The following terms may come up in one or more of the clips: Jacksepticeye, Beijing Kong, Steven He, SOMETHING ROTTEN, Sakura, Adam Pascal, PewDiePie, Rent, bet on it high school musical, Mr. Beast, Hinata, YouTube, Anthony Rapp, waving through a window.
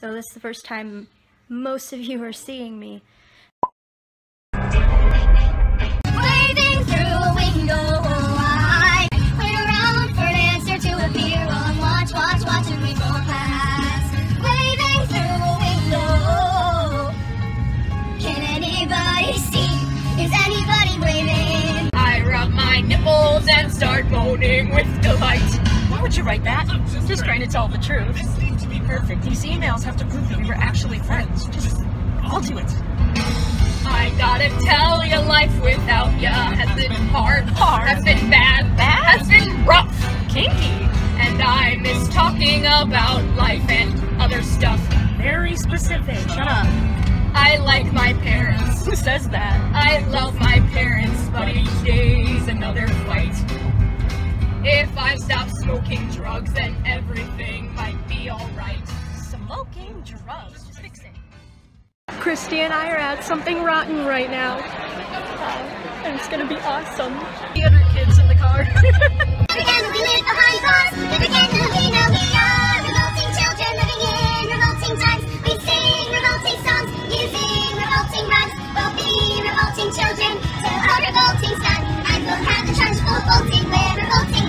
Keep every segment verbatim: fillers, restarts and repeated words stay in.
So this is the first time most of you are seeing me. Blazing through a window, I wait around for an answer to appear on watch, watch, watch, and we go past. Waving through a window, can anybody see? Is anybody waving? I rub my nipples and start moaning with delight. Why would you write that? I'm just, just trying to tell the truth. I seem to be perfect. These emails have to prove that we were actually friends. Just, I'll do it. I gotta tell you, life without ya has been hard. Hard? Has been bad. Bad? Has been rough. Kinky. And I miss talking about life and other stuff. Very specific. Shut up. I like my parents. Who says that? I love my parents, but each day's another fight. If I stop smoking drugs, then everything might be alright. Smoking drugs? Just fix it. Christy and I are at Something Rotten right now. And it's gonna be awesome. The other kids in the car. Again, we live behind bars. Again, we know we are revolting children living in revolting times. We sing revolting songs using revolting rhymes. We'll be revolting children till our revolting sun. And we'll have the trench full bolting. We're revolting.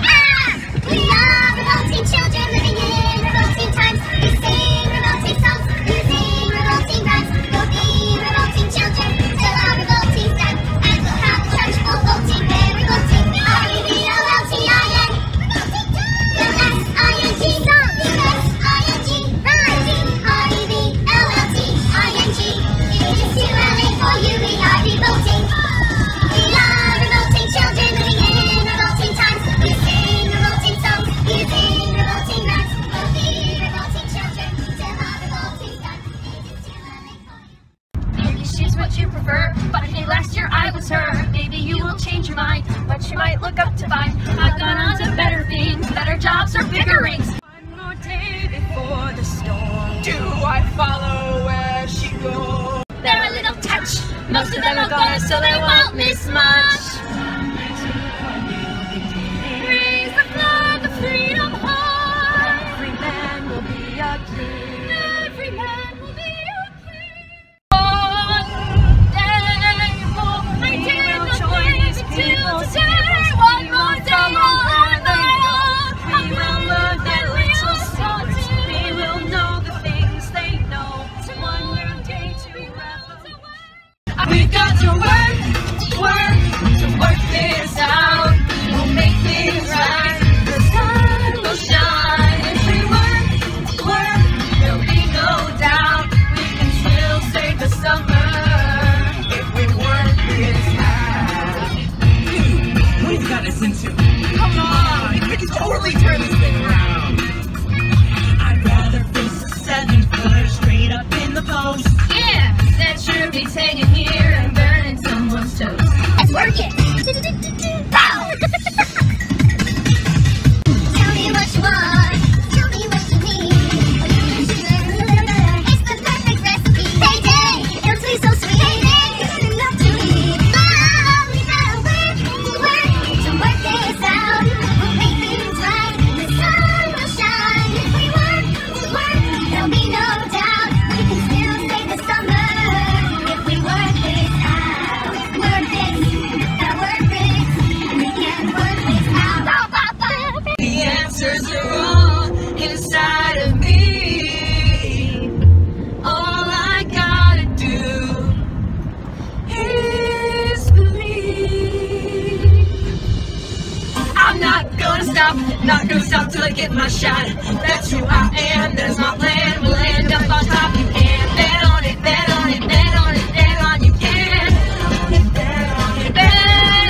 We are revolting children living in revolting times. We sing revolting songs, using revolting rhymes. We'll be revolting children till our revolting stand. And we'll have a church full revolting. We're revolting. R E V O L T I N. Revolting time. L S I N G. L S I N G. Rising. R E V O L T I N G. It is too early for you. We are revolting. We are revolting children living in revolting times. We sing. Maybe she's what you prefer, but if last year I was her, maybe you will change your mind. But you might look up to find I've gone on to better things, better jobs or bigger rings. One more day before the storm. Do I follow where she goes? They're a little touch. Most of them are gone, so they won't miss much. Not gonna stop till I get my shot. That's who I am, that's my plan. We'll end up on top, you can bet on it, bet on it, bet on it, bet on you can. Bet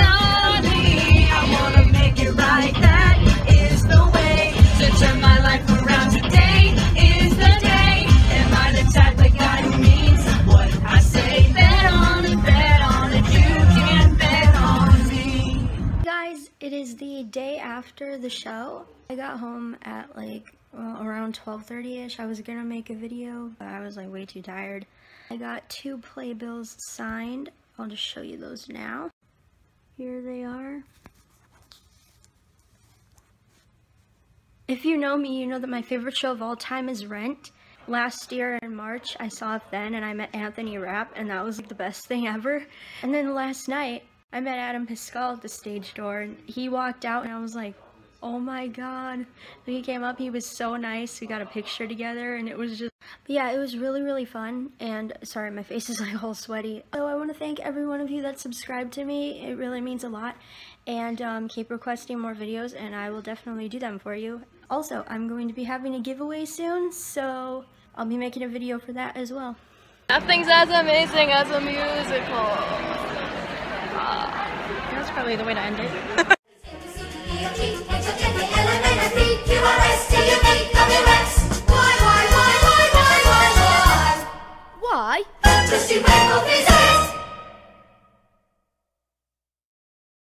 on me. I wanna make it right, that is the way. To turn my life around, today is the day. Am I the type of guy who means what I say? Bet on it, bet on it, you can bet on me. Guys, it is the day after the show. I got home at like well, around twelve thirty ish. I was gonna make a video, but I was like way too tired. I got two playbills signed. I'll just show you those now. Here they are. If you know me, you know that my favorite show of all time is Rent. last year in March, I saw it then, and I met Anthony Rapp, and that was like the best thing ever. And then last night, I met Adam Pascal at the stage door, and he walked out, and I was like, oh my god. When he came up, he was so nice. We got a picture together, and it was just, but yeah, it was really, really fun. And sorry, my face is like all sweaty. So I want to thank every one of you that subscribed to me. It really means a lot. And um, keep requesting more videos, and I will definitely do them for you. Also, I'm going to be having a giveaway soon, so I'll be making a video for that as well. Nothing's as amazing as a musical. Uh, that's probably the way to end it.